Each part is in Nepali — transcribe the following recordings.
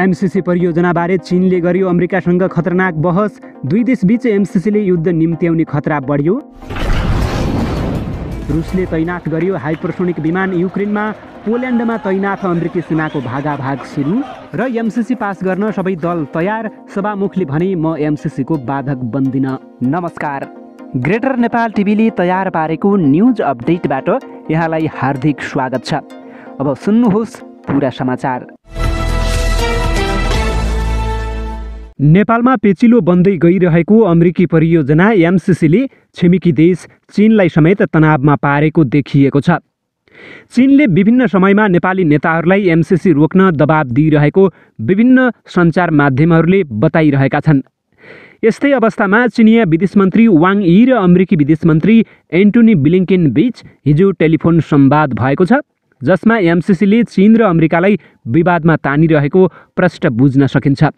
एमसीसी परियोजनाबारे चीनले गर्यो अमेरिकासँग खतरनाक बहस। दुई देशबीच एमसीसीले युद्ध निम्त्याउने खतरा बढ्यो। रुसले तैनात गर्यो हाइपरसोनिक विमान युक्रेनमा। पोल्यान्डमा तैनात अमेरिकी सेनाको भागाभाग सुरु। र एमसीसी पास गर्न सबै दल तयार। सभामुखले भने म एमसीसीको बाधक बन्दिन। नमस्कार, ग्रेटर नेपाल टिभीले तयार पारेको न्युज अपडेटबाट यहाँलाई हार्दिक स्वागत छ। अब सुन्नुहोस् पूरा समाचार। नेपालमा पेचिलो बन्दै गइरहेको अमेरिकी परियोजना एमसीसीले छिमेकी देश चीनलाई समेत तनावमा पारेको देखिएको छ। चीनले विभिन्न समयमा नेपाली नेताहरूलाई एमसीसी रोक्न दबाब दिइरहेको विभिन्न सञ्चार माध्यमहरूले बताइरहेका छन्। यस्तै अवस्थामा चिनिया विदेश मन्त्री वाङ यी र अमेरिकी विदेश मन्त्री एन्टोनी ब्लिङ्केन बीच हिजो टेलिफोन संवाद भएको छ, जसमा एमसीसीले चीन र अमेरिकालाई विवादमा तानिरहेको प्रश्न बुझ्न सकिन्छ।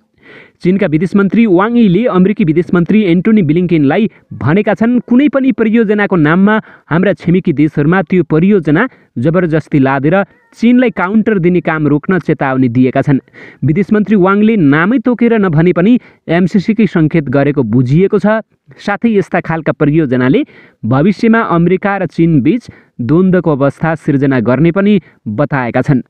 चीनका विदेश मन्त्री वाङ यीले अमेरिकी विदेश मन्त्री एन्टोनी ब्लिङ्केनलाई भनेका छन्, कुनै पनि परियोजनाको नाममा हाम्रा छिमेकी देशहरूमा त्यो परियोजना जबरजस्ती लादेर चीनलाई काउन्टर दिने काम रोक्न चेतावनी दिएका छन्। विदेश मन्त्री वाङले नामै तोकेर नभने पनि एमसीसीकै सङ्केत गरेको बुझिएको छ। साथै यस्ता खालका परियोजनाले भविष्यमा अमेरिका र चीनबीच द्वन्द्वको अवस्था सिर्जना गर्ने पनि बताएका छन्।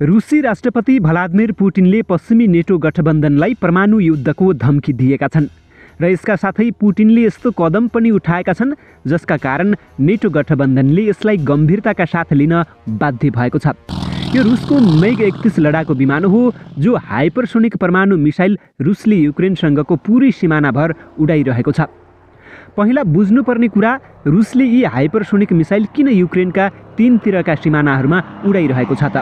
रुसी राष्ट्रपति भ्लादिमिर पुटिनले पश्चिमी नेटो गठबन्धनलाई परमाणु युद्धको धम्की दिएका छन् र यसका साथै पुटिनले यस्तो कदम पनि उठाएका छन् जसका कारण नेटो गठबन्धनले यसलाई गम्भीरताका साथ लिन बाध्य भएको छ। यो रुसको मिग-31 लडाकु विमान हो, जो हाइपरसोनिक परमाणु मिसाइल रुसले युक्रेनसँगको पूरै सिमानाभर उडाइरहेको छ। पहिला बुझ्नुपर्ने कुरा, रुसले यी हाइपरसोनिक मिसाइल किन युक्रेनका तीनतिरका सिमानाहरूमा उडाइरहेको छ त?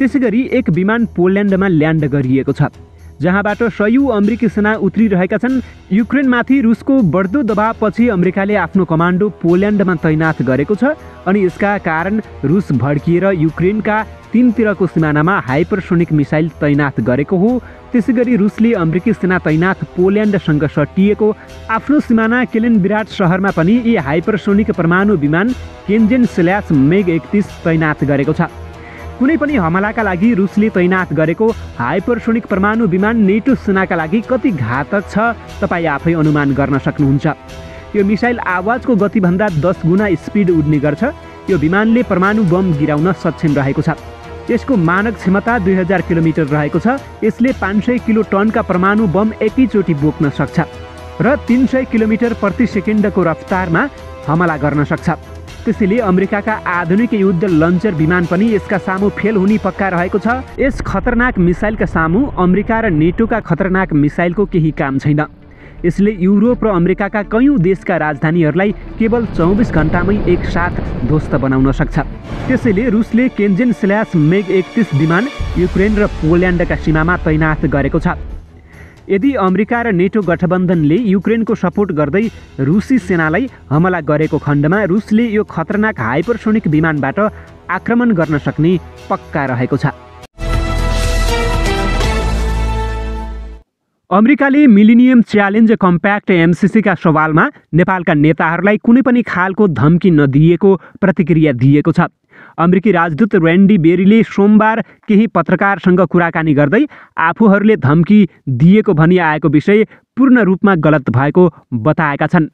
त्यसैगरी एक विमान पोल्यान्डमा ल्यान्ड गरिएको छ, जहाँबाट सयौं अमेरिकी सेना उत्रिरहेका छन्। युक्रेनमाथि रुसको बढ्दो दबावपछि अमेरिकाले आफ्नो कमान्डो पोल्यान्डमा तैनात गरेको छ अनि यसका कारण रुस भड्किएर युक्रेनका तीनतिरको सिमानामा हाइपरसोनिक मिसाइल तैनात गरेको हो। त्यसैगरी रुसले अमेरिकी सेना तैनात पोल्यान्डसँग सटिएको आफ्नो सिमाना केलेन विराट सहरमा पनि यी हाइपरसोनिक परमाणु विमान किन्झाल/मिग-31 तैनात गरेको छ। कुनै पनि हमलाका लागि रुसले तैनात गरेको हाइपरसोनिक परमाणु विमान नेटो सेनाका लागि कति घातक छ तपाईँ आफै अनुमान गर्न सक्नुहुन्छ। यो मिसाइल आवाजको गतिभन्दा 10 गुणा स्पिड उड्ने गर्छ। यो विमानले परमाणु बम गिराउन सक्षम रहेको छ। यसको मानक क्षमता 2000 किलोमिटर रहेको छ। यसले 500 किलो टनका परमाणु बम एकैचोटि बोक्न सक्छ र 300 किलोमिटर प्रति सेकेन्डको रफ्तारमा हमला गर्न सक्छ। त्यसैले अमेरिकाका आधुनिक युद्ध लन्चर विमान पनि यसका सामु फेल हुने पक्का रहेको छ। यस खतरनाक मिसाइलका सामु अमेरिका र नेटोका खतरनाक मिसाइलको केही काम छैन। यसले युरोप र अमेरिकाका कयौं देशका राजधानीहरूलाई केवल 24 घण्टामै एकसाथ ध्वस्त बनाउन सक्छ। त्यसैले रुसले किन्झाल/मिग-31 विमान युक्रेन र पोल्यान्डका सीमामा तैनात गरेको छ। यदि अमेरिका र नेटो गठबन्धनले युक्रेनको सपोर्ट गर्दै रुसी सेनालाई हमला गरेको खण्डमा रुसले यो खतरनाक हाइपरसोनिक विमानबाट आक्रमण गर्न सक्ने पक्का रहेको छ। अमेरिकाले मिलेनियम च्यालेन्ज कम्प्याक्ट एमसीसीका सवालमा नेपालका नेताहरूलाई कुनै पनि खालको धम्की नदिएको प्रतिक्रिया दिएको छ। अमेरिकी राजदूत ऱ्यान्डी बेरीले सोमबार केही पत्रकारसँग कुराकानी गर्दै आफूहरूले धम्की दिएको भनी आएको विषय पूर्ण रूपमा गलत भएको बताएका छन्।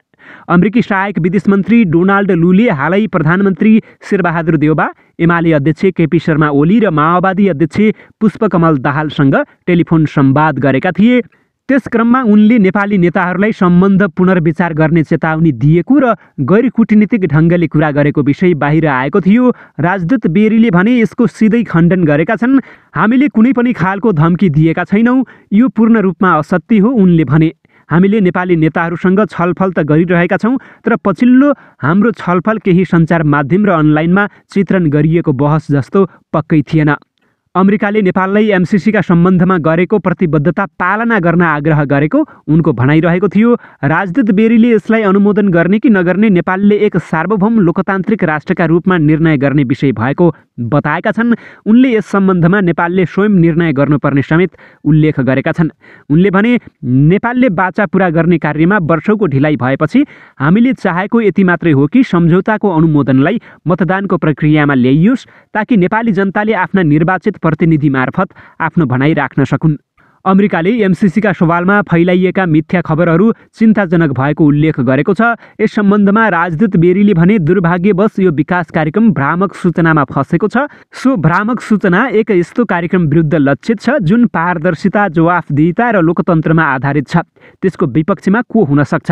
अमेरिकी सहायक विदेश मन्त्री डोनाल्ड लुले हालै प्रधानमन्त्री शेरबहादुर देउबा, एमाले अध्यक्ष केपी शर्मा ओली र माओवादी अध्यक्ष पुष्प कमल दाहालसँग टेलिफोन संवाद गरेका थिए। त्यस क्रममा उनले नेपाली नेताहरूलाई सम्बन्ध पुनर्विचार गर्ने चेतावनी दिएको र गैर कूटनीतिक ढङ्गले कुरा गरेको विषय बाहिर आएको थियो। राजदूत बेरीले भने यसको सिधै खण्डन गरेका छन्। हामीले कुनै पनि खालको धम्की दिएका छैनौँ, यो पूर्ण रूपमा असत्य हो। उनले भने हामीले नेपाली नेताहरूसँग छलफल त गरिरहेका छौँ, तर पछिल्लो हाम्रो छलफल केही सञ्चार माध्यम र अनलाइनमा चित्रण गरिएको बहस जस्तो पक्कै थिएन। अमेरिकाले नेपाललाई एमसीसी का सम्बन्धमा गरेको प्रतिबद्धता पालना गर्न आग्रह गरेको उनको भनाइरहेको थियो। राजदूत बेरीले यसलाई अनुमोदन गर्ने कि नगर्ने नेपालले एक सार्वभौम लोकतान्त्रिक राष्ट्रका रूपमा निर्णय गर्ने विषय भएको बताएका छन्। उनले यस सम्बन्धमा नेपालले स्वयं निर्णय गर्नुपर्ने समेत उल्लेख गरेका छन्। उनले भने नेपालले वाचा पूरा गर्ने कार्यमा वर्षौंको ढिलाइ भएपछि हामीले चाहेको यति मात्रै हो कि सम्झौताको अनुमोदनलाई मतदानको प्रक्रियामा ल्याइयोस् ताकि नेपाली जनताले आफ्ना निर्वाचित प्रतिनिधि मार्फत आफ्नो भनाइ राख्न सकुन्। अमेरिकाले एमसीसी का सवालमा फैलाइएका मिथ्या खबरहरू चिन्ताजनक भएको उल्लेख गरेको छ। यस सम्बन्धमा राजदूत बेरीले भने दुर्भाग्यवश यो विकास कार्यक्रम भ्रामक सूचनामा फसेको छ। सो भ्रामक सूचना एक यस्तो कार्यक्रम विरुद्ध लक्षित छ जुन पारदर्शिता, जवाफदेहिता र लोकतन्त्रमा आधारित छ। त्यसको विपक्षमा को हुन सक्छ?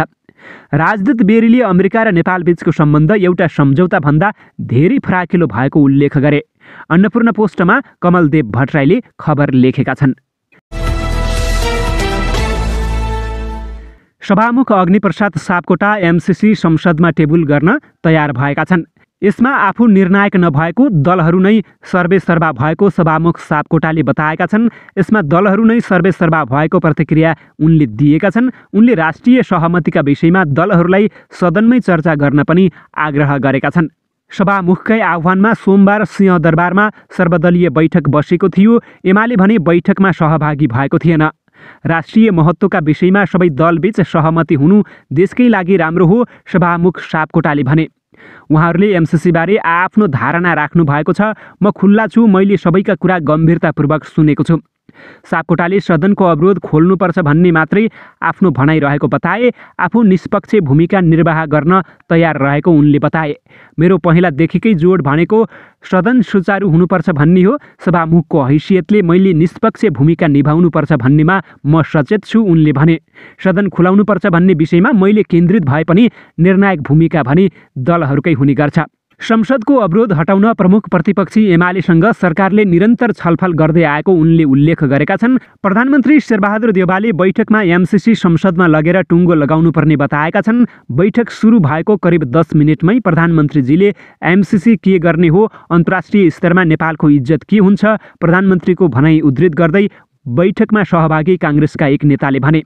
राजदूत बेरीले अमेरिका र नेपाल बीचको सम्बन्ध एउटा सम्झौता भन्दा धेरै फराकिलो भएको उल्लेख गरे। अन्नपूर्ण पोस्टमा कमलदेव भट्टराईले खबर लेखेका छन्। सभामुख अग्नि प्रसाद सापकोटा एमसीसी संसदमा टेबुल गर्न तयार भएका छन्। यसमा आफू निर्णायक नभएको दलहरू नै सर्वेसर्वा भएको सभामुख सापकोटाले बताएका छन्। यसमा दलहरू नै सर्वेसर्वा भएको प्रतिक्रिया उनले दिएका छन्। उनले राष्ट्रिय सहमतिका विषयमा दलहरूलाई सदनमै चर्चा गर्न पनि आग्रह गरेका छन्। सभामुखकै आह्वानमा सोमबार सिंहदरबारमा सर्वदलीय बैठक बसेको थियो। एमाले भने बैठकमा सहभागी भएको थिएन। राष्ट्रिय महत्त्वका विषयमा सबै दलबीच सहमति हुनु देशकै लागि राम्रो हो, सभामुख सापकोटाले भने। उहाँहरूले एमसीसी बारे आफ्नो धारणा राख्नु भएको छ। म खुल्ला छु, मैले सबैका कुरा गम्भीरतापूर्वक सुनेको छु। सापकोटाले सदनको अवरोध खोल्नुपर्छ भन्ने मात्रै आफ्नो भनाइरहेको बताए। आफू निष्पक्ष भूमिका निर्वाह गर्न तयार रहेको उनले बताए। मेरो पहिलादेखिकै जोड भनेको सदन सुचारू हुनुपर्छ भन्ने हो। सभामुखको हैसियतले मैले निष्पक्ष भूमिका निभाउनुपर्छ भन्नेमा म सचेत छु, उनले भने। सदन खुलाउनुपर्छ भन्ने विषयमा मैले केन्द्रित भए पनि निर्णायक भूमिका भने दलहरूकै हुने गर्छ। संसदको अवरोध हटाउन प्रमुख प्रतिपक्षी एमालेसँग सरकारले निरन्तर छलफल गर्दै आएको उनले उल्लेख गरेका छन्। प्रधानमन्त्री शेरबहादुर देउवाले बैठकमा एमसीसी संसदमा लगेर टुङ्गो लगाउनुपर्ने बताएका छन्। बैठक सुरु भएको करिब 10 मिनेटमै प्रधानमन्त्रीजीले एमसीसी के गर्ने हो, अन्तर्राष्ट्रिय स्तरमा नेपालको इज्जत के हुन्छ, प्रधानमन्त्रीको भनाइ उद्धृत गर्दै बैठकमा सहभागी काङ्ग्रेसका एक नेताले भने,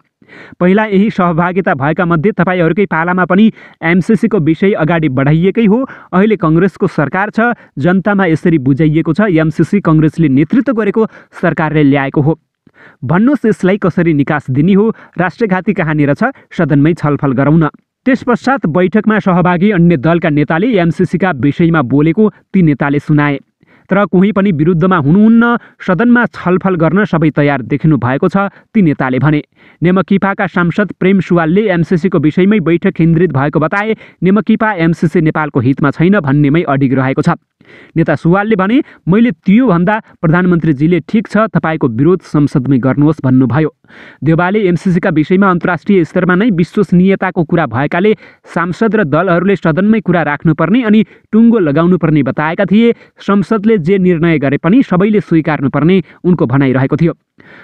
पहिला यही सहभागिता भएका मध्ये तपाईहरुकै पालामा पनि एमसीसी को विषय अगाडि बढाइएकै हो। अहिले काङ्ग्रेसको सरकार छ, जनतामा यसरी बुझाइएको छ एमसीसी काङ्ग्रेसले नेतृत्व गरेको सरकारले ल्याएको हो। भन्नुहोस् यसलाई कसरी निकास दिने हो? राष्ट्रघाती कहानी छ, सदनमै छलफल गरौँ। त्यसपश्चात बैठकमा सहभागी अन्य दलका नेताले एमसीसी का विषयमा बोलेको ती नेताले सुनाए, तर कोही पनि विरुद्धमा हुनुहुन्न। सदनमा छलफल गर्न सबै तयार देखिनु भएको छ, ती नेताले भने। नेमकिपाका सांसद प्रेम सुवालले एमसीसीको विषयमै बैठक केन्द्रित भएको बताए। नेमकिपा एमसीसी नेपालको हितमा छैन भन्नेमै अडिग रहेको छ। नेता सुवालले भने, मैले त्यो भन्दा प्रधानमन्त्रीजीले ठिक छ, तपाईँको विरोध संसदमै गर्नुहोस् भन्नुभयो। देउवाले एमसीसी का विषयमा अन्तर्राष्ट्रिय स्तरमा नै विश्वसनीयताको कुरा भएकाले सांसद र दलहरूले सदनमै कुरा राख्नुपर्ने अनि टुङ्गो लगाउनुपर्ने बताएका थिए। संसदले जे निर्णय गरे पनि सबैले स्वीकार्नुपर्ने उनको भनाइरहेको थियो।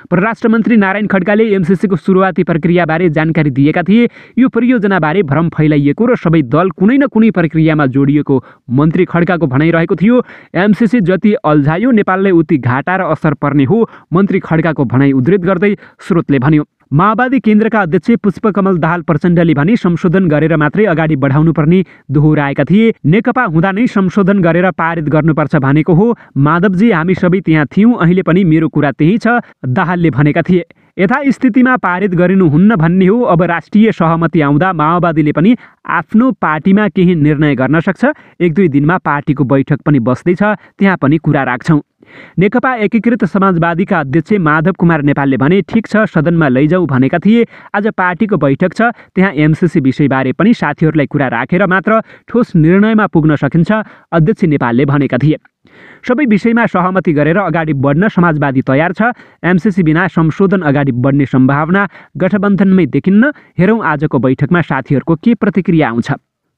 परराष्ट्र मन्त्री नारायण खड्काले एमसीसी को सुरुवाती प्रक्रियाबारे जानकारी दिएका थिए। यो परियोजनाबारे भ्रम फैलाइएको र सबै दल कुनै न कुनै प्रक्रियामा जोडिएको मन्त्री खड्काको भनाइरहेको थियो। एमसीसी जति अल्झायो नेपाललाई उति घाटा र असर पर्ने हो, मन्त्री खड्काको भनाइ उद्धृत गर्दै स्रोतले भन्यो। माओवादी केन्द्रका अध्यक्ष पुष्प कमल दाहाल प्रचण्डले भने संशोधन गरेर मात्रै अगाडि बढाउनुपर्ने दोहोऱ्याएका थिए। नेकपा हुँदा नै संशोधन गरेर पारित गर्नुपर्छ भनेको हो। माधवजी, हामी सबै त्यहाँ थियौँ, अहिले पनि मेरो कुरा त्यही छ, दाहालले भनेका थिए। यथास्थितिमा पारित गरिनुहुन्न भन्ने हो। अब राष्ट्रिय सहमति आउँदा माओवादीले पनि आफ्नो पार्टीमा केही निर्णय गर्न सक्छ। 1-2 दिनमा पार्टीको बैठक पनि बस्दैछ, त्यहाँ पनि कुरा राख्छौँ। नेकपा एकीकृत समाजवादीका अध्यक्ष माधव कुमार नेपालले भने, ठिक छ, सदनमा लैजाऊ भनेका थिए। आज पार्टीको बैठक छ, त्यहाँ एमसीसी विषयबारे पनि साथीहरूलाई कुरा राखेर मात्र ठोस निर्णयमा पुग्न सकिन्छ, अध्यक्ष नेपालले भनेका थिए। सबै विषयमा सहमति गरेर अगाडि बढ्न समाजवादी तयार छ। एमसीसी बिना संशोधन अगाडि बढ्ने सम्भावना गठबन्धनमै देखिन्न। हेरौँ आजको बैठकमा साथीहरूको के प्रतिक्रिया आउँछ।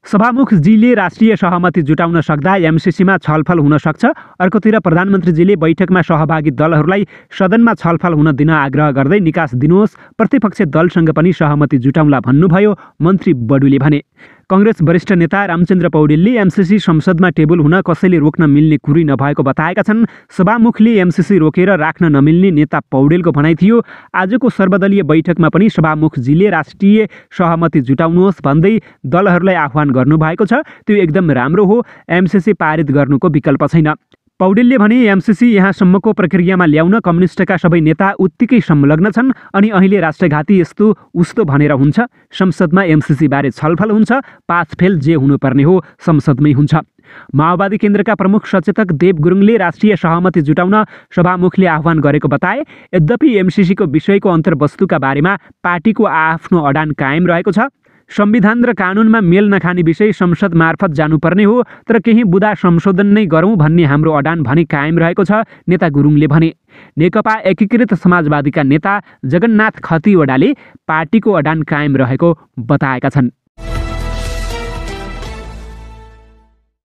सभामुखजीले राष्ट्रिय सहमति जुटाउन सक्दा एमसीसीमा छलफल हुन सक्छ। अर्कोतिर प्रधानमन्त्रीजीले बैठकमा सहभागी दलहरूलाई सदनमा छलफल हुन दिन आग्रह गर्दै निकास दिनुहोस्, प्रतिपक्ष दलसँग पनि सहमति जुटाउँला भन्नुभयो, मन्त्री बडुले भने। कांग्रेस वरिष्ठ नेता रामचन्द्र पौडेलले एमसीसी संसदमा टेबल हुन कसैले रोक्न मिल्ने कुरी नभएको बताएका छन्। सभामुखले एमसीसी रोकेर राख्न नमिल्ने नेता पौडेलको भनाइ थियो। आजको सर्वदलीय बैठकमा पनि सभामुखजीले राष्ट्रिय सहमति जुटाउनुहोस् भन्दै दलहरूलाई आह्वान गर्नुभएको छ। त्यो एकदम राम्रो हो, एमसीसी पारित गर्नुको विकल्प छैन। पौडेलले भने एमसीसी यहाँसम्मको प्रक्रियामा ल्याउन कम्युनिस्टका सबै नेता उत्तिकै संलग्न छन् अनि अहिले राष्ट्रघाती यस्तो उस्तो भनेर हुन्छ। संसदमा एमसीसी बारे छलफल हुन्छ, पासफेल जे हुनुपर्ने हो संसदमै हुन्छ। माओवादी केन्द्रका प्रमुख सचेतक देव गुरुङले राष्ट्रिय सहमति जुटाउन सभामुखले आह्वान गरेको बताए। यद्यपि एमसीसीको विषयको अन्तर्वस्तुका बारेमा पार्टीको आआफ्नो अडान कायम रहेको छ। संविधान र कानुनमा मेल नखाने विषय संसद मार्फत जानुपर्ने हो, तर केही बुदा संशोधन नै गरौँ भन्ने हाम्रो अडान भने कायम रहेको छ। नेता गुरुङले भने नेकपा एकीकृत समाजवादीका नेता जगन्नाथ खतिवडाले पार्टीको अडान कायम रहेको बताएका छन्।